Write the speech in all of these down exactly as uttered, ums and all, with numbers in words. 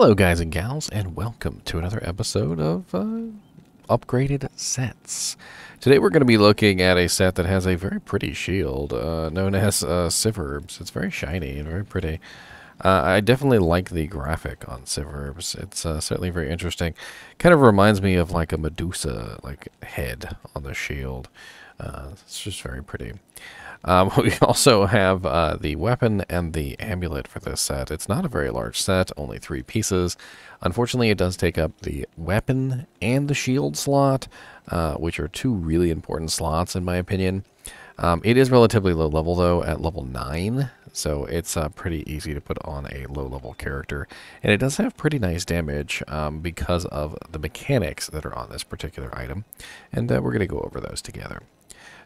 Hello guys and gals, and welcome to another episode of uh, Upgraded Sets. Today we're going to be looking at a set that has a very pretty shield, uh, known as uh, Civerb's. It's very shiny and very pretty. Uh, I definitely like the graphic on Civerb's. It's uh, certainly very interesting. Kind of reminds me of like a Medusa like head on the shield. Uh, it's just very pretty. Um, we also have uh, the weapon and the amulet for this set. It's not a very large set, only three pieces. Unfortunately, it does take up the weapon and the shield slot, uh, which are two really important slots in my opinion. Um, it is relatively low level though, at level nine, so it's uh, pretty easy to put on a low level character. And it does have pretty nice damage um, because of the mechanics that are on this particular item, and uh, we're going to go over those together.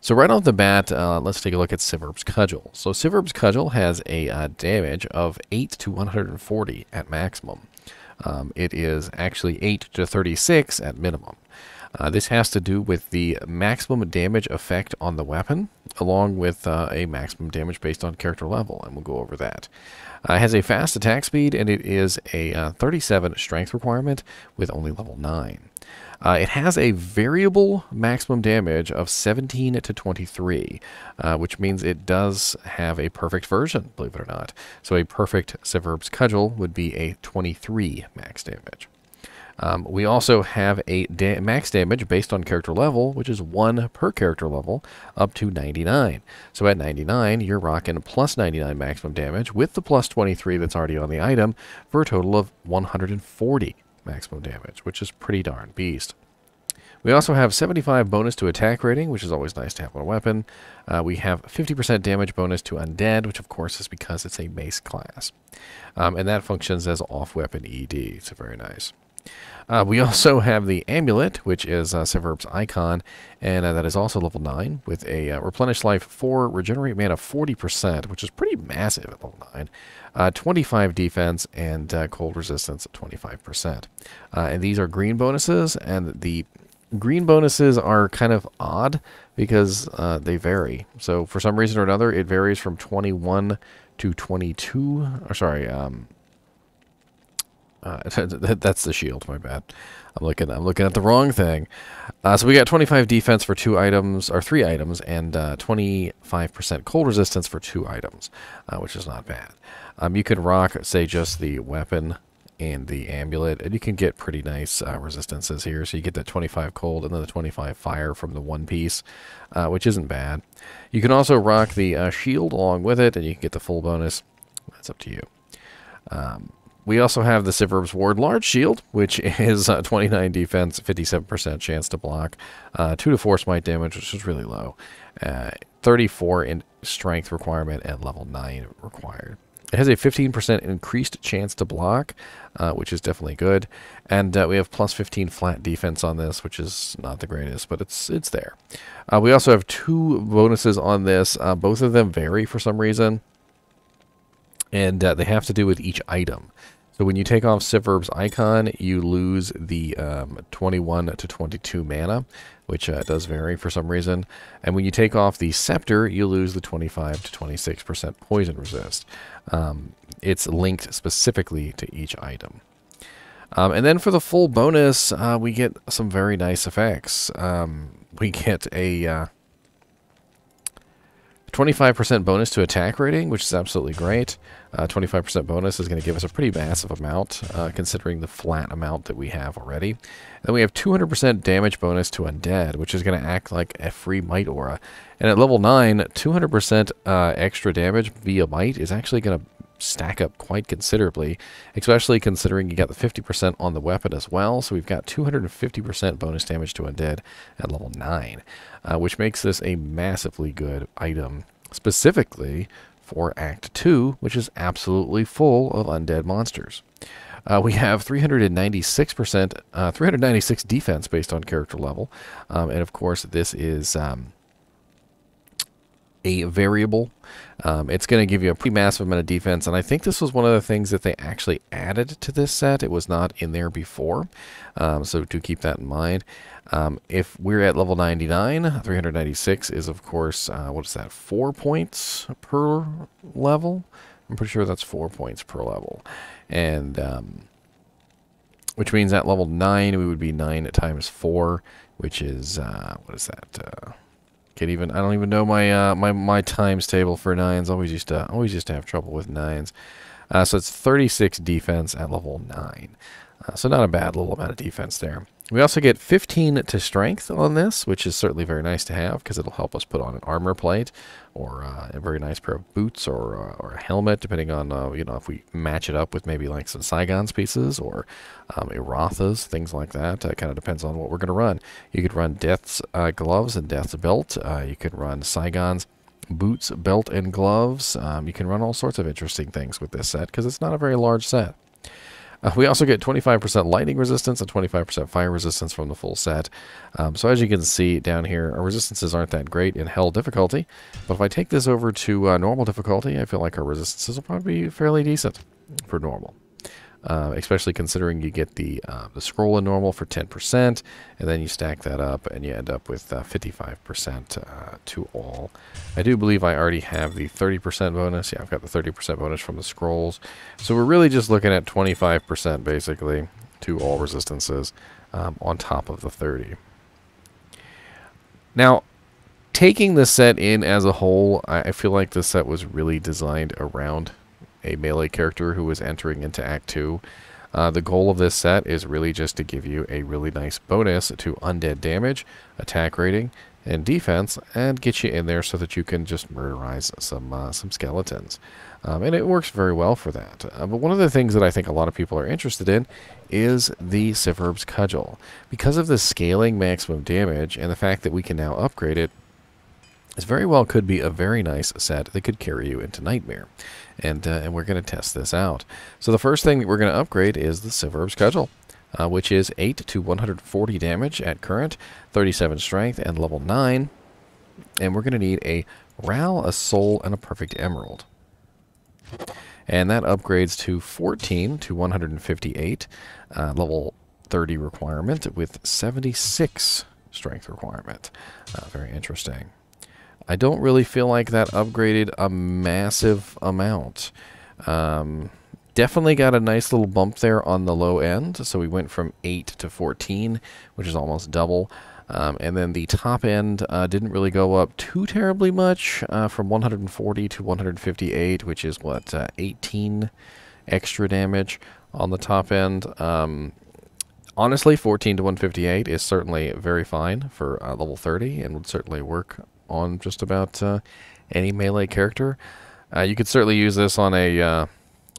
So right off the bat, uh, let's take a look at Civerb's Cudgel. So Civerb's Cudgel has a uh, damage of eight to one hundred forty at maximum. Um, it is actually eight to thirty-six at minimum. Uh, this has to do with the maximum damage effect on the weapon, along with uh, a maximum damage based on character level, and we'll go over that. Uh, it has a fast attack speed, and it is a uh, thirty-seven strength requirement with only level nine. Uh, it has a variable maximum damage of seventeen to twenty-three, uh, which means it does have a perfect version, believe it or not. So a perfect Civerb's Cudgel would be a twenty-three max damage. Um, we also have a da max damage based on character level, which is one per character level, up to ninety-nine. So at ninety-nine, you're rocking plus ninety-nine maximum damage with the plus twenty-three that's already on the item for a total of one hundred forty maximum damage, which is pretty darn beast. We also have seventy-five bonus to attack rating, which is always nice to have on a weapon. Uh, we have fifty percent damage bonus to undead, which of course is because it's a mace class. Um, and that functions as off-weapon E D, so very nice. Uh, we also have the amulet, which is uh, Civerb's Icon, and uh, that is also level nine with a uh, replenish life four, regenerate mana forty percent, which is pretty massive at level nine, uh, twenty-five defense, and uh, cold resistance at twenty-five percent. Uh, and these are green bonuses, and the green bonuses are kind of odd because uh, they vary. So for some reason or another, it varies from twenty-one to twenty-two, or sorry, um... Uh, that's the shield, my bad. I'm looking I'm looking at the wrong thing. Uh, so we got twenty-five defense for two items, or three items, and uh, twenty-five percent cold resistance for two items, uh, which is not bad. Um, you could rock, say, just the weapon and the amulet, and you can get pretty nice uh, resistances here. So you get that twenty-five cold and then the twenty-five fire from the one piece, uh, which isn't bad. You can also rock the uh, shield along with it, and you can get the full bonus. That's up to you. Um... We also have the Civerb's Ward Large Shield, which is uh, twenty-nine defense, fifty-seven percent chance to block, uh, two to four smite damage, which is really low, uh, thirty-four in strength requirement at level nine required. It has a fifteen percent increased chance to block, uh, which is definitely good, and uh, we have plus fifteen flat defense on this, which is not the greatest, but it's it's there. Uh, we also have two bonuses on this. Uh, both of them vary for some reason, and uh, they have to do with each item. So when you take off Civerb's Icon, you lose the um, twenty-one to twenty-two mana, which uh, does vary for some reason. And when you take off the Scepter, you lose the twenty-five to twenty-six percent poison resist. Um, it's linked specifically to each item. Um, and then for the full bonus, uh, we get some very nice effects. Um, we get a... Uh, twenty-five percent bonus to attack rating, which is absolutely great. Uh, twenty-five percent bonus is going to give us a pretty massive amount, uh, considering the flat amount that we have already. And then we have two hundred percent damage bonus to undead, which is going to act like a free might aura. And at level nine, two hundred percent uh, extra damage via might is actually going to stack up quite considerably, especially considering you got the fifty percent on the weapon as well. So we've got two hundred fifty percent bonus damage to undead at level nine, uh, which makes this a massively good item, specifically for Act two, which is absolutely full of undead monsters. Uh, we have three hundred ninety-six percent, uh, three hundred ninety-six defense based on character level, um, and of course this is... Um, a variable. Um, it's going to give you a pretty massive amount of defense, and I think this was one of the things that they actually added to this set. It was not in there before, um, so do keep that in mind. Um, if we're at level ninety-nine, three hundred ninety-six is, of course, uh, what is that, four points per level? I'm pretty sure that's four points per level. And um, which means at level nine, we would be nine times four, which is, uh, what is that? Uh, can't even, I don't even know my, uh, my, my times table for nines. Always used to, always used to have trouble with nines. Uh, so it's thirty-six defense at level nine. Uh, so not a bad little amount of defense there. We also get fifteen to strength on this, which is certainly very nice to have because it'll help us put on an armor plate or uh, a very nice pair of boots or, uh, or a helmet, depending on, uh, you know, if we match it up with maybe like some Saigon's pieces or um, Erotha's, things like that. It kind of depends on what we're going to run. You could run Death's uh, gloves and Death's belt. Uh, you could run Saigon's boots, belt, and gloves. Um, you can run all sorts of interesting things with this set because it's not a very large set. Uh, we also get twenty-five percent lightning resistance and twenty-five percent fire resistance from the full set. Um, so as you can see down here, our resistances aren't that great in hell difficulty. But if I take this over to uh, normal difficulty, I feel like our resistances will probably be fairly decent for normal. Uh, especially considering you get the uh, the scroll in normal for ten percent, and then you stack that up, and you end up with uh, fifty-five percent uh, to all. I do believe I already have the thirty percent bonus. Yeah, I've got the thirty percent bonus from the scrolls. So we're really just looking at twenty-five percent basically to all resistances um, on top of the thirty. Now, taking this set in as a whole, I, I feel like this set was really designed around a melee character who is entering into Act two. Uh, the goal of this set is really just to give you a really nice bonus to undead damage, attack rating, and defense, and get you in there so that you can just murderize some uh, some skeletons. Um, and it works very well for that. Uh, but one of the things that I think a lot of people are interested in is the Civerb's Cudgel. Because of the scaling maximum damage and the fact that we can now upgrade it, this very well could be a very nice set that could carry you into Nightmare. And, uh, and we're going to test this out. So the first thing that we're going to upgrade is the Civerb's Cudgel, uh, which is eight to one hundred forty damage at current, thirty-seven strength, and level nine. And we're going to need a Ral, a Soul, and a Perfect Emerald. And that upgrades to fourteen to one hundred fifty-eight, uh, level thirty requirement with seventy-six strength requirement. Uh, very interesting. I don't really feel like that upgraded a massive amount. Um, definitely got a nice little bump there on the low end. So we went from eight to fourteen, which is almost double. Um, and then the top end uh, didn't really go up too terribly much uh, from one hundred forty to one hundred fifty-eight, which is, what, uh, eighteen extra damage on the top end. Um, honestly, fourteen to one hundred fifty-eight is certainly very fine for uh, level thirty and would certainly work on just about uh, any melee character. Uh, you could certainly use this on a uh,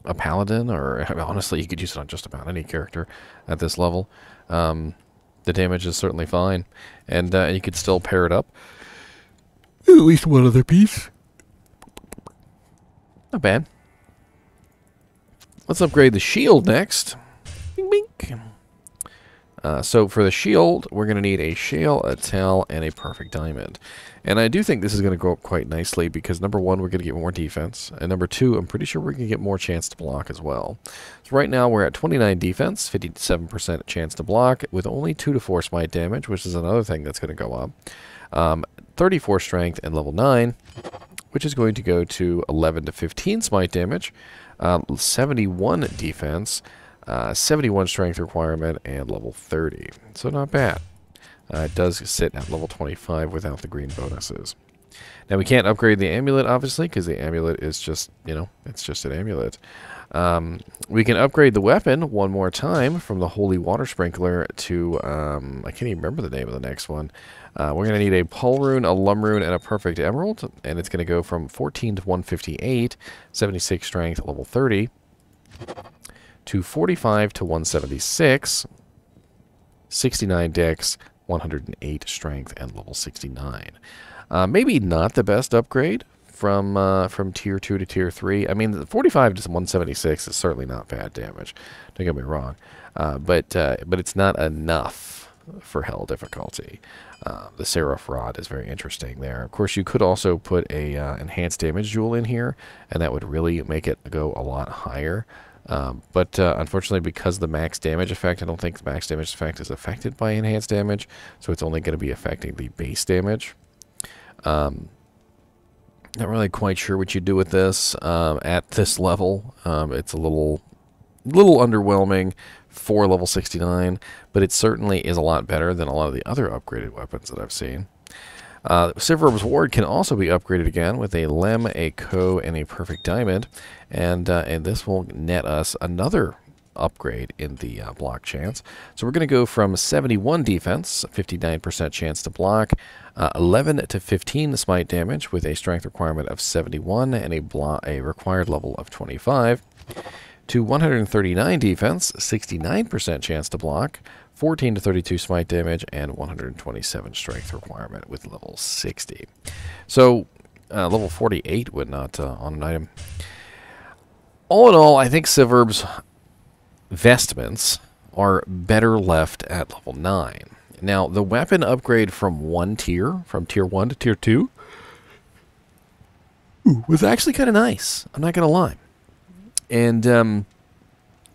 a paladin, or honestly, you could use it on just about any character at this level. Um, the damage is certainly fine, and uh, you could still pair it up. At least one other piece. Not bad. Let's upgrade the shield next. Bing, bing. Uh, so for the shield, we're going to need a shale, a tail, and a perfect diamond. And I do think this is going to go up quite nicely because, number one, we're going to get more defense. And number two, I'm pretty sure we're going to get more chance to block as well. So right now we're at twenty-nine defense, fifty-seven percent chance to block with only two to four smite damage, which is another thing that's going to go up. Um, thirty-four strength and level nine, which is going to go to eleven to fifteen smite damage, uh, seventy-one defense, Uh, seventy-one strength requirement, and level thirty. So not bad. Uh, it does sit at level twenty-five without the green bonuses. Now we can't upgrade the amulet, obviously, because the amulet is just, you know, it's just an amulet. Um, we can upgrade the weapon one more time from the Holy Water Sprinkler to, um, I can't even remember the name of the next one. Uh, we're going to need a Pul Rune, a Lum Rune, and a Perfect Emerald, and it's going to go from fourteen to one hundred fifty-eight, seventy-six strength, level thirty, to forty-five to one hundred seventy-six, sixty-nine dex, one hundred eight strength, and level sixty-nine. Uh, maybe not the best upgrade from uh, from tier two to tier three. I mean, the forty-five to one hundred seventy-six is certainly not bad damage. Don't get me wrong, uh, but uh, but it's not enough for hell difficulty. Uh, the Seraph Rod is very interesting there. Of course, you could also put a uh, enhanced damage jewel in here, and that would really make it go a lot higher. Um, but uh, unfortunately, because the max damage effect, I don't think the max damage effect is affected by enhanced damage, so it's only going to be affecting the base damage. Um, not really quite sure what you do with this um, at this level. Um, it's a little, little underwhelming for level sixty-nine, but it certainly is a lot better than a lot of the other upgraded weapons that I've seen. Uh, Civerb's Ward can also be upgraded again with a Lem, a Co, and a Perfect Diamond, and uh, and this will net us another upgrade in the uh, block chance. So we're going to go from seventy-one defense, fifty-nine percent chance to block, uh, eleven to fifteen smite damage with a strength requirement of seventy-one and a, blo a required level of twenty-five, to one hundred thirty-nine defense, sixty-nine percent chance to block, fourteen to thirty-two smite damage, and one hundred twenty-seven strength requirement with level sixty. So uh, level forty-eight would not uh, on an item. All in all, I think Civerb's Vestments are better left at level nine. Now, the weapon upgrade from one tier, from tier one to tier two, ooh, was actually kind of nice. I'm not going to lie. And um,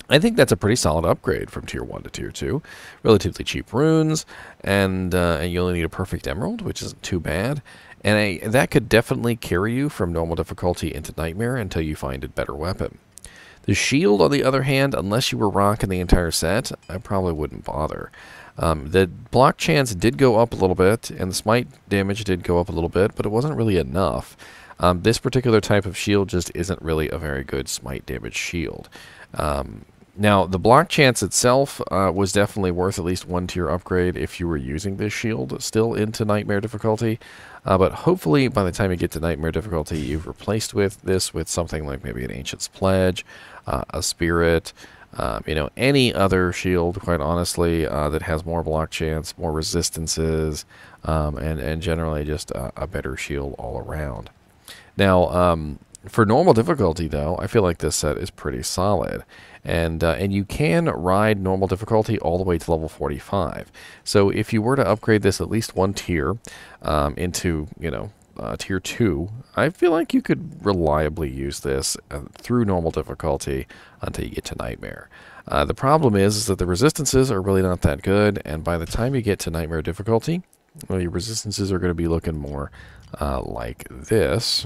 I think that's a pretty solid upgrade from tier one to tier two. Relatively cheap runes, and, uh, and you only need a perfect emerald, which isn't too bad. And I, that could definitely carry you from normal difficulty into nightmare until you find a better weapon. The shield, on the other hand, unless you were rocking the entire set, I probably wouldn't bother. Um, the block chance did go up a little bit, and the smite damage did go up a little bit, but it wasn't really enough. Um, this particular type of shield just isn't really a very good smite damage shield. Um, now, the block chance itself uh, was definitely worth at least one tier upgrade if you were using this shield still into Nightmare difficulty. Uh, but hopefully, by the time you get to Nightmare difficulty, you've replaced with this with something like maybe an Ancient's Pledge, uh, a Spirit, um, you know, any other shield, quite honestly, uh, that has more block chance, more resistances, um, and, and generally just a, a better shield all around. Now, um, for normal difficulty, though, I feel like this set is pretty solid. And, uh, and you can ride normal difficulty all the way to level forty-five. So if you were to upgrade this at least one tier um, into, you know, uh, tier two, I feel like you could reliably use this uh, through normal difficulty until you get to Nightmare. Uh, the problem is, is that the resistances are really not that good, and by the time you get to Nightmare difficulty, well, your resistances are going to be looking more uh, like this.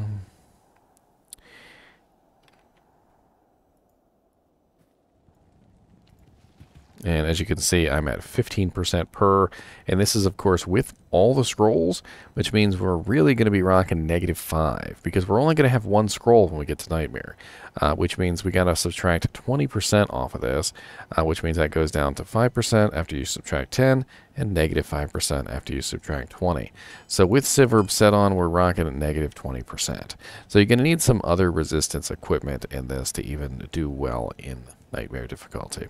And as you can see, I'm at fifteen percent per, and this is, of course, with all the scrolls, which means we're really going to be rocking negative five, because we're only going to have one scroll when we get to Nightmare, uh, which means we got to subtract twenty percent off of this, uh, which means that goes down to five percent after you subtract ten, and negative five percent after you subtract twenty. So with Civerb set on, we're rocking at negative twenty percent. So you're going to need some other resistance equipment in this to even do well in Nightmare difficulty.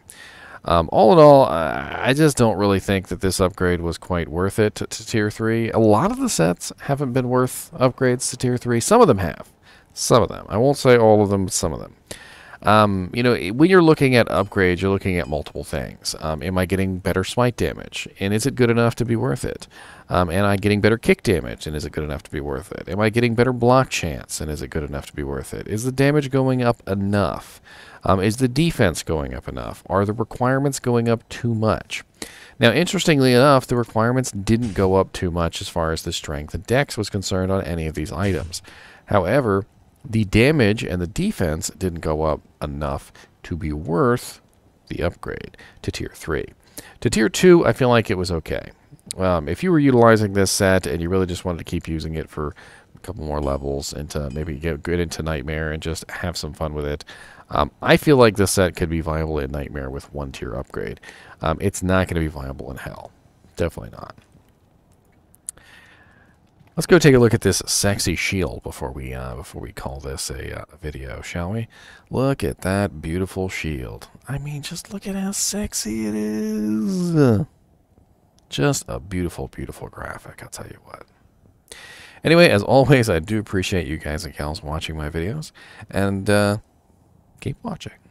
Um, all in all, I just don't really think that this upgrade was quite worth it to, to Tier three. A lot of the sets haven't been worth upgrades to Tier three. Some of them have. Some of them. I won't say all of them, but some of them. Um, you know, when you're looking at upgrades, you're looking at multiple things. Um, am I getting better smite damage? And is it good enough to be worth it? Um, am I getting better kick damage? And is it good enough to be worth it? Am I getting better block chance? And is it good enough to be worth it? Is the damage going up enough? Um, is the defense going up enough? Are the requirements going up too much? Now, interestingly enough, the requirements didn't go up too much as far as the strength and dex was concerned on any of these items. However, the damage and the defense didn't go up enough to be worth the upgrade to Tier three. To Tier two, I feel like it was okay. Um, if you were utilizing this set and you really just wanted to keep using it for a couple more levels and to maybe get good into Nightmare and just have some fun with it, Um, I feel like this set could be viable in Nightmare with one tier upgrade. Um, it's not going to be viable in Hell. Definitely not. Let's go take a look at this sexy shield before we uh, before we call this a uh, video, shall we? Look at that beautiful shield. I mean, just look at how sexy it is. Just a beautiful, beautiful graphic, I'll tell you what. Anyway, as always, I do appreciate you guys and gals watching my videos. And, uh... keep watching.